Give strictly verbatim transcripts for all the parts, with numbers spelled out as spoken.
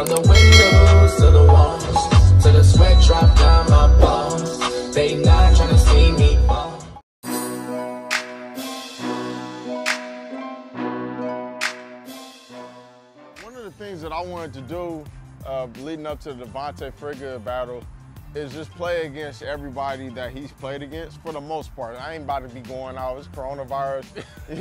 From the windows to the walls, to the sweat drop down my balls. They not trying to see me fall. One of the things that I wanted to do uh, leading up to the Devontae Frigga battle is just play against everybody that he's played against for the most part. I ain't about to be going out, it's coronavirus.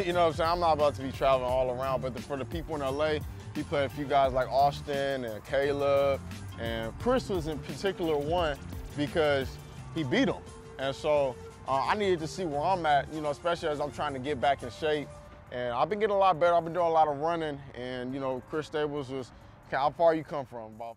You know what I'm saying? I'm not about to be traveling all around, but the, for the people in L A, he played a few guys like Austin and Caleb, and Chris was in particular one because he beat him. And so uh, I needed to see where I'm at, you know, especially as I'm trying to get back in shape. And I've been getting a lot better. I've been doing a lot of running, and you know, Chris Staples was, okay, how far you come from, Bob?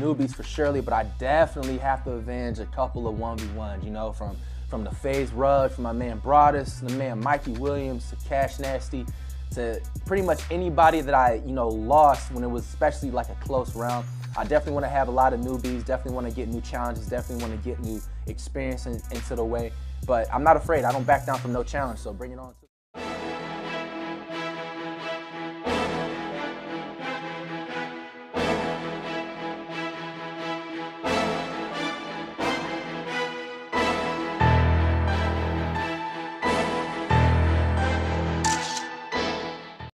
Newbies for surely, but I definitely have to avenge a couple of one v ones, you know, from from the FaZe Rug, from my man Brawadis, the man Mikey Williams, to Cash Nasty, to pretty much anybody that I, you know, lost when it was especially like a close round. I definitely want to have a lot of newbies, definitely want to get new challenges, definitely want to get new experience in, into the way, but I'm not afraid. I don't back down from no challenge, so bring it on.